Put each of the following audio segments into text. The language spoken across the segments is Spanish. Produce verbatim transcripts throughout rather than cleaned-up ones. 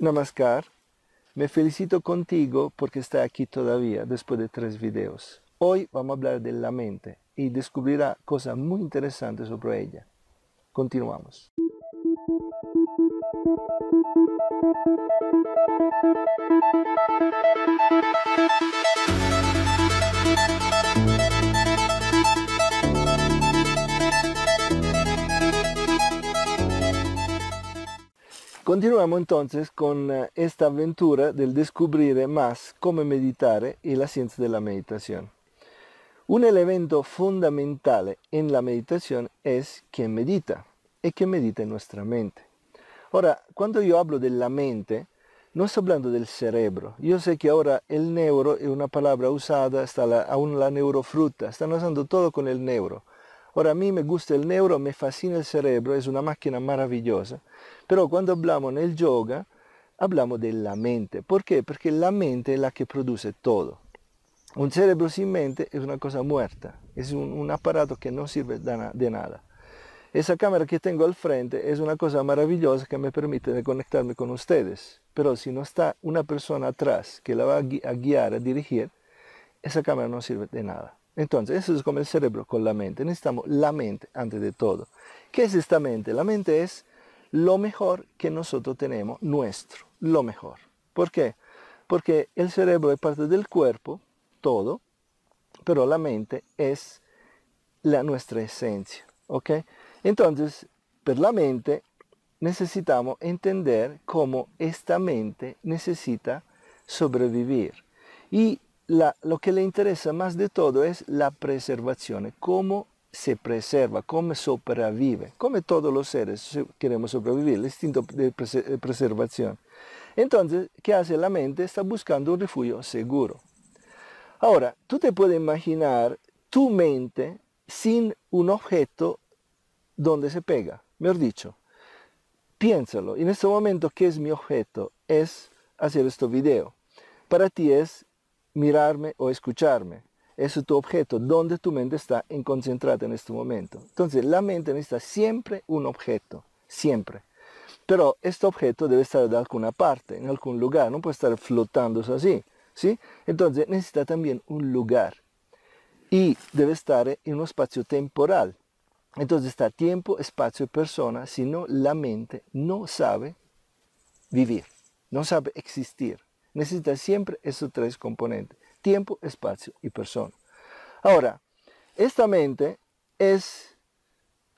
Namaskar, me felicito contigo porque está aquí todavía después de tres videos. Hoy vamos a hablar de la mente y descubrirá cosas muy interesantes sobre ella. Continuamos. Continuamos entonces con esta aventura del descubrir más cómo meditar y la ciencia de la meditación. Un elemento fundamental en la meditación es quién medita y quién medita en nuestra mente. Ahora, cuando yo hablo de la mente, no estoy hablando del cerebro. Yo sé que ahora el neuro es una palabra usada, hasta la, aún la neurofruta, están usando todo con el neuro. Ahora, a mí me gusta el neuro, me fascina el cerebro, es una máquina maravillosa. Pero cuando hablamos en el yoga, hablamos de la mente. ¿Por qué? Porque la mente es la que produce todo. Un cerebro sin mente es una cosa muerta, es un, un aparato que no sirve de, na de nada. Esa cámara que tengo al frente es una cosa maravillosa que me permite conectarme con ustedes. Pero si no está una persona atrás que la va a, gui a guiar, a dirigir, esa cámara no sirve de nada. Entonces, eso es como el cerebro con la mente. Necesitamos la mente antes de todo. ¿Qué es esta mente? La mente es lo mejor que nosotros tenemos, nuestro, lo mejor. ¿Por qué? Porque el cerebro es parte del cuerpo, todo, pero la mente es la, nuestra esencia, ¿ok? Entonces, por la mente necesitamos entender cómo esta mente necesita sobrevivir. Y La, lo que le interesa más de todo es la preservación, cómo se preserva, cómo sobrevive, como todos los seres queremos sobrevivir, el instinto de preservación. Entonces, ¿qué hace la mente? Está buscando un refugio seguro. Ahora, tú te puedes imaginar tu mente sin un objeto donde se pega, mejor dicho. Piénsalo, en este momento, ¿qué es mi objeto? Es hacer este video. Para ti es mirarme o escucharme. Eso es tu objeto, donde tu mente está concentrada en este momento. Entonces, la mente necesita siempre un objeto, siempre. Pero este objeto debe estar de alguna parte, en algún lugar, no puede estar flotándose así, ¿sí? Entonces, necesita también un lugar y debe estar en un espacio temporal. Entonces, está tiempo, espacio y persona, si no, la mente no sabe vivir, no sabe existir. Necesita siempre esos tres componentes, tiempo, espacio y persona. Ahora, esta mente es,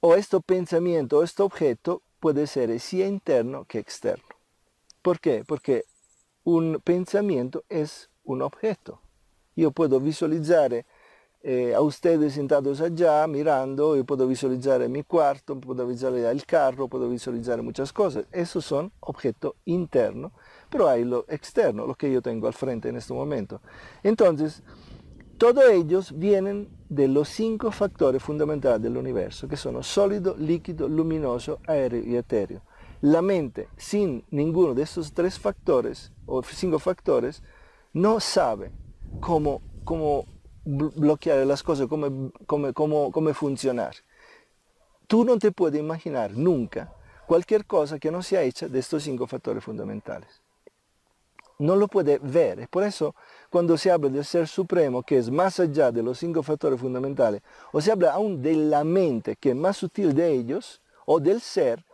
o este pensamiento, o este objeto, puede ser sea interno que externo. ¿Por qué? Porque un pensamiento es un objeto. Yo puedo visualizar eh, a ustedes sentados allá, mirando, yo puedo visualizar mi cuarto, puedo visualizar el carro, puedo visualizar muchas cosas. Esos son objetos internos. Pero hay lo externo, lo que yo tengo al frente en este momento. Entonces, todos ellos vienen de los cinco factores fundamentales del universo, que son sólido, líquido, luminoso, aéreo y etéreo. La mente, sin ninguno de estos tres factores, o cinco factores, no sabe cómo, cómo bloquear las cosas, cómo, cómo, cómo, cómo funcionar. Tú no te puedes imaginar nunca cualquier cosa que no sea hecha de estos cinco factores fundamentales. No lo puede ver. Por eso, cuando se habla del Ser Supremo, que es más allá de los cinco factores fundamentales, o se habla aún de la mente, que es más sutil de ellos, o del Ser,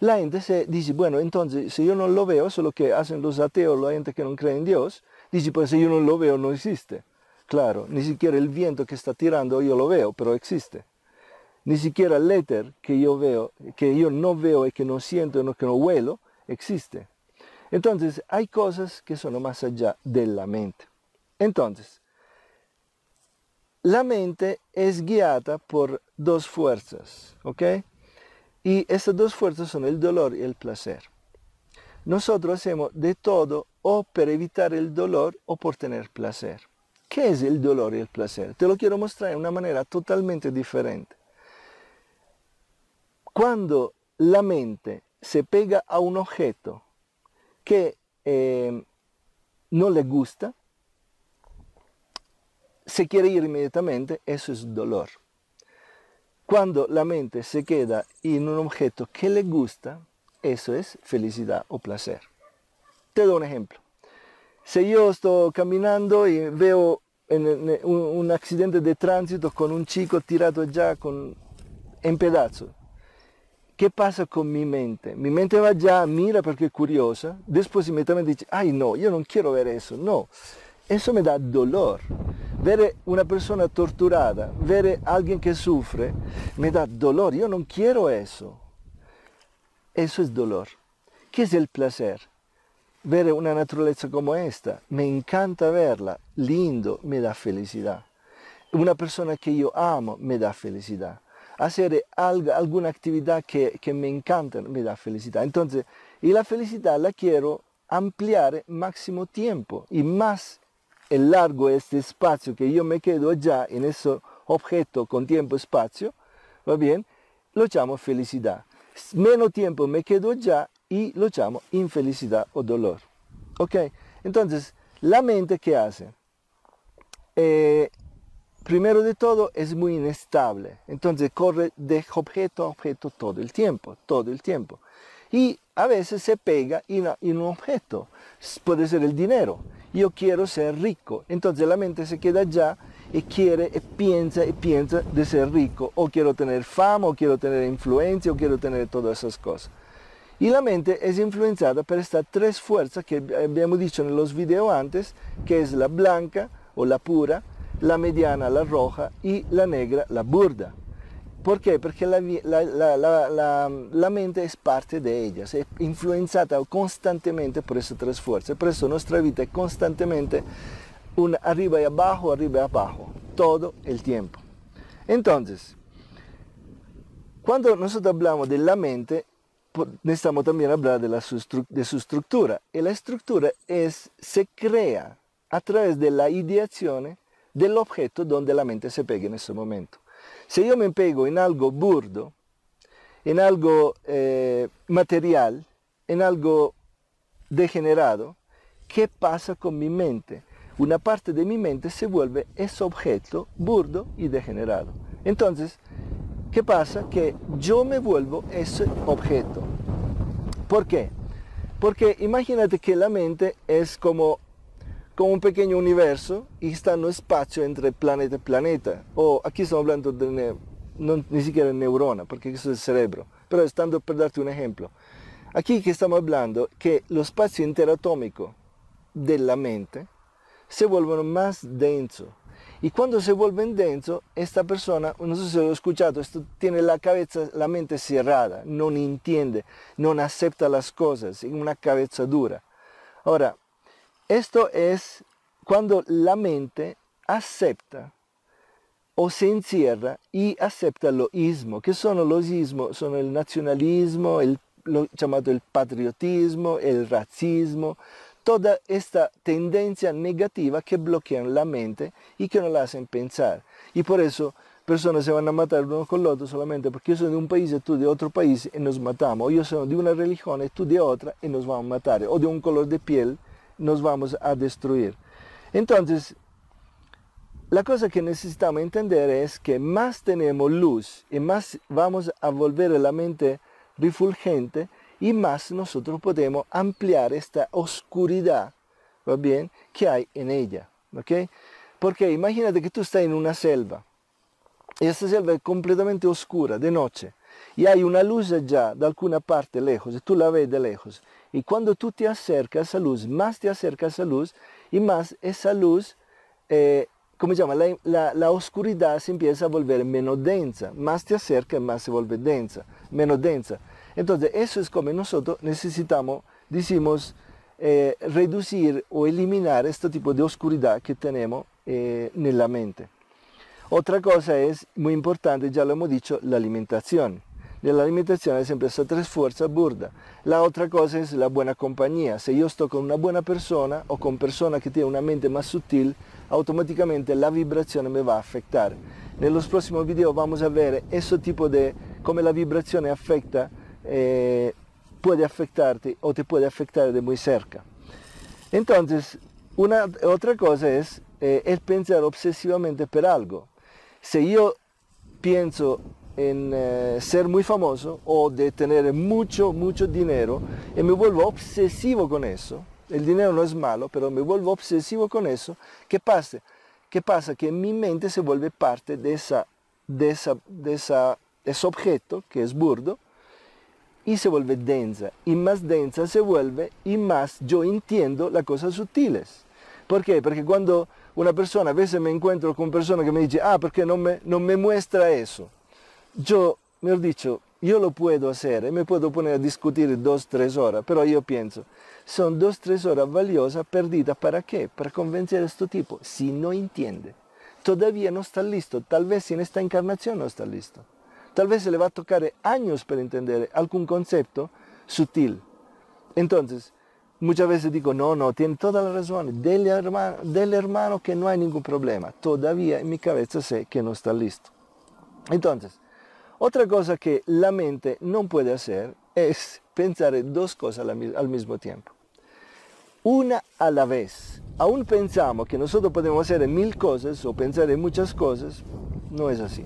la gente se dice, bueno, entonces, si yo no lo veo, eso es lo que hacen los ateos, la gente que no cree en Dios, dice, pues si yo no lo veo, no existe. Claro, ni siquiera el viento que está tirando yo lo veo, pero existe. Ni siquiera el éter que yo veo, que yo no veo y que no siento, y que no huelo, existe. Entonces, hay cosas que son más allá de la mente. Entonces, la mente es guiada por dos fuerzas, ¿ok? Y estas dos fuerzas son el dolor y el placer. Nosotros hacemos de todo o para evitar el dolor o por tener placer. ¿Qué es el dolor y el placer? Te lo quiero mostrar de una manera totalmente diferente. Cuando la mente se pega a un objeto que eh, no le gusta, se quiere ir inmediatamente, eso es dolor. Cuando la mente se queda en un objeto que le gusta, eso es felicidad o placer. Te doy un ejemplo. Si yo estoy caminando y veo en, en, un, un accidente de tránsito con un chico tirado allá con, en pedazos, ¿qué pasa con mi mente? Mi mente va allá, mira porque es curiosa, después inmediatamente dice, ay no, yo no quiero ver eso, no. Eso me da dolor. Ver una persona torturada, ver a alguien que sufre, me da dolor, yo no quiero eso. Eso es dolor. ¿Qué es el placer? Ver una naturaleza como esta, me encanta verla, lindo, me da felicidad. Una persona que yo amo, me da felicidad. Hacer algo, alguna actividad que, que me encanta, me da felicidad. Entonces, y la felicidad la quiero ampliar máximo tiempo, y más el largo este espacio que yo me quedo ya en ese objeto con tiempo-espacio, ¿va bien? Lo llamo felicidad. Menos tiempo me quedo ya, y lo llamo infelicidad o dolor. ¿Ok? Entonces, la mente, ¿qué hace? Eh, primero de todo, es muy inestable. Entonces, corre de objeto a objeto todo el tiempo, todo el tiempo. Y a veces se pega en, en un objeto. Puede ser el dinero. Yo quiero ser rico. Entonces, la mente se queda allá y quiere, y piensa, y piensa de ser rico. O quiero tener fama, o quiero tener influencia, o quiero tener todas esas cosas. Y la mente es influenciada por estas tres fuerzas que habíamos dicho en los videos antes, que es la blanca o la pura, la mediana, la roja, y la negra, la burda. ¿Por qué? Porque la, la, la, la, la, la mente es parte de ellas, es influenciada constantemente por esas tres fuerzas. Por eso nuestra vida es constantemente una arriba y abajo, arriba y abajo, todo el tiempo. Entonces, cuando nosotros hablamos de la mente, necesitamos también hablar de, la su, de su estructura. Y la estructura es, se crea a través de la ideación del objeto donde la mente se pega en ese momento. Si yo me pego en algo burdo, en algo eh, material, en algo degenerado, ¿qué pasa con mi mente? Una parte de mi mente se vuelve ese objeto burdo y degenerado. Entonces, ¿qué pasa? Que yo me vuelvo ese objeto. ¿Por qué? Porque imagínate que la mente es como, como un pequeño universo y está en un espacio entre planeta y planeta. O aquí estamos hablando de no, ni siquiera de neurona, porque eso es el cerebro. Pero estando por darte un ejemplo. Aquí que estamos hablando que los espacios interatómicos de la mente se vuelven más densos. Y cuando se vuelven densos, esta persona, no sé si lo he escuchado, esto tiene la cabeza, la mente cerrada, no entiende, no acepta las cosas, es una cabeza dura. Ahora, esto es cuando la mente acepta o se encierra y acepta los ismos. ¿Qué son los ismos? Son el nacionalismo, el, lo llamado el patriotismo, el racismo, toda esta tendencia negativa que bloquean la mente y que no la hacen pensar. Y por eso personas se van a matar uno con el otro solamente porque yo soy de un país y tú de otro país y nos matamos. O yo soy de una religión y tú de otra y nos vamos a matar. O de un color de piel nos vamos a destruir. Entonces, la cosa que necesitamos entender es que más tenemos luz y más vamos a volver a la mente refulgente, y más nosotros podemos ampliar esta oscuridad, ¿va bien?, que hay en ella, ¿ok? Porque imagínate que tú estás en una selva, y esta selva es completamente oscura de noche, y hay una luz allá de alguna parte lejos, y tú la ves de lejos, y cuando tú te acercas a esa luz, más te acercas a esa luz, y más esa luz, eh, ¿cómo se llama? La, la, la oscuridad se empieza a volver menos densa, más te acercas, más se vuelve densa, menos densa. Entonces, eso es como nosotros necesitamos, decimos, eh, reducir o eliminar este tipo de oscuridad que tenemos eh, en la mente. Otra cosa es, muy importante, ya lo hemos dicho, la alimentación. De la alimentación hay siempre esas tres fuerzas burdas. La otra cosa es la buena compañía. Si yo estoy con una buena persona o con persona que tiene una mente más sutil, automáticamente la vibración me va a afectar. En los próximos videos vamos a ver ese tipo de, cómo la vibración afecta Eh, puede afectarte o te puede afectar de muy cerca. Entonces, una otra cosa es eh, el pensar obsesivamente por algo. Si yo pienso en eh, ser muy famoso o de tener mucho, mucho dinero y me vuelvo obsesivo con eso, el dinero no es malo, pero me vuelvo obsesivo con eso. ¿Qué pasa? ¿Qué pasa? Que mi mente se vuelve parte de, esa, de, esa, de esa, ese objeto que es burdo y se vuelve densa. Y más densa se vuelve y más yo entiendo las cosas sutiles. ¿Por qué? Porque cuando una persona, a veces me encuentro con personas que me dicen, ah, ¿por qué no me, no me muestra eso? Yo, mejor dicho, yo lo puedo hacer y me puedo poner a discutir dos, tres horas, pero yo pienso, son dos, tres horas valiosas perdidas, ¿para qué? Para convencer a este tipo, si no entiende. Todavía no está listo, tal vez en esta encarnación no está listo. Tal vez se le va a tocar años para entender algún concepto sutil. Entonces, muchas veces digo, no, no, tiene toda la razón, del hermano, del hermano que no hay ningún problema. Todavía en mi cabeza sé que no está listo. Entonces, otra cosa que la mente no puede hacer es pensar en dos cosas al mismo tiempo. Una a la vez. Aún pensamos que nosotros podemos hacer mil cosas o pensar en muchas cosas, no es así.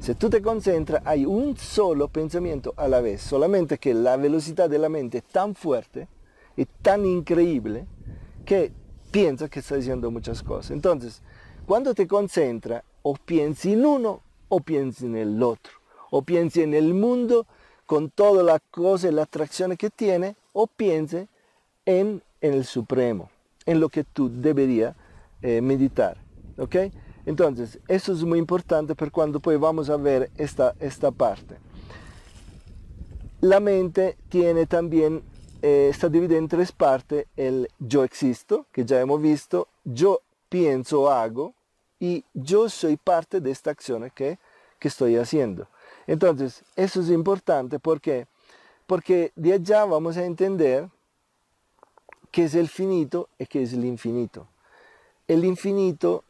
Si tú te concentras, hay un solo pensamiento a la vez, solamente que la velocidad de la mente es tan fuerte y tan increíble que piensas que estás diciendo muchas cosas. Entonces, cuando te concentras, o piensas en uno o piensas en el otro. O piense en el mundo con todas las cosas y las atracciones que tiene, o piense en, en el Supremo, en lo que tú deberías eh, meditar. ¿Okay? Entonces, eso es muy importante para cuando pues vamos a ver esta, esta parte. La mente tiene también, eh, está dividida en tres partes, el yo existo, que ya hemos visto, yo pienso, hago, y yo soy parte de esta acción que, que estoy haciendo. Entonces, eso es importante, ¿por qué? Porque de allá vamos a entender qué es el finito y qué es el infinito. El infinito,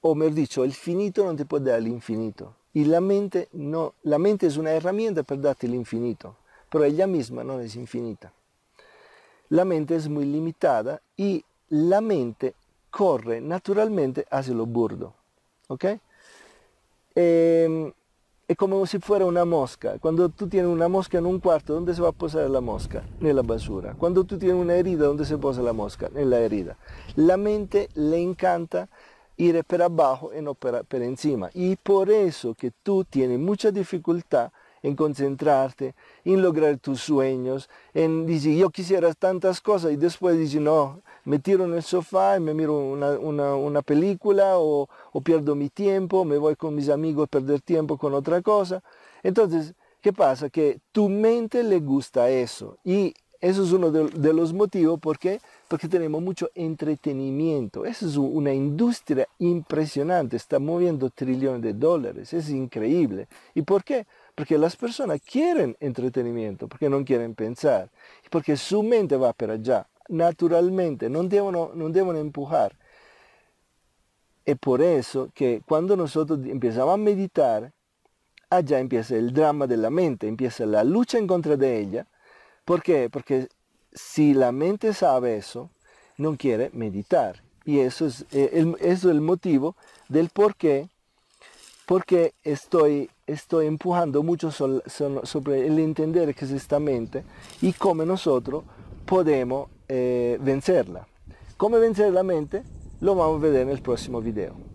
o mejor dicho, el finito no te puede dar el infinito. Y la mente, no, la mente es una herramienta para darte el infinito, pero ella misma no es infinita. La mente es muy limitada y la mente corre naturalmente hacia lo burdo. ¿Ok? Eh, Es como si fuera una mosca. Cuando tú tienes una mosca en un cuarto, ¿dónde se va a posar la mosca? En la basura. Cuando tú tienes una herida, ¿dónde se posa la mosca? En la herida. La mente le encanta ir para abajo y no para, para encima. Y por eso que tú tienes mucha dificultad en concentrarte, en lograr tus sueños, en decir, yo quisiera tantas cosas, y después dices, no, me tiro en el sofá y me miro una, una, una película, o, o pierdo mi tiempo, me voy con mis amigos a perder tiempo con otra cosa. Entonces, ¿qué pasa? Que tu mente le gusta eso, y eso es uno de, de los motivos, ¿por qué? Porque tenemos mucho entretenimiento. Esa es una industria impresionante, está moviendo trillones de dólares, es increíble. ¿Y por qué? Porque las personas quieren entretenimiento, porque no quieren pensar, porque su mente va para allá, naturalmente, no debemos, no debemos empujar. Es por eso que cuando nosotros empezamos a meditar, allá empieza el drama de la mente, empieza la lucha en contra de ella. ¿Por qué? Porque si la mente sabe eso, no quiere meditar. Y eso es, el, eso es el motivo del por qué, porque estoy... estoy empujando mucho sobre el entender que es esta mente y cómo nosotros podemos eh, vencerla. ¿Cómo vencer la mente? Lo vamos a ver en el próximo video.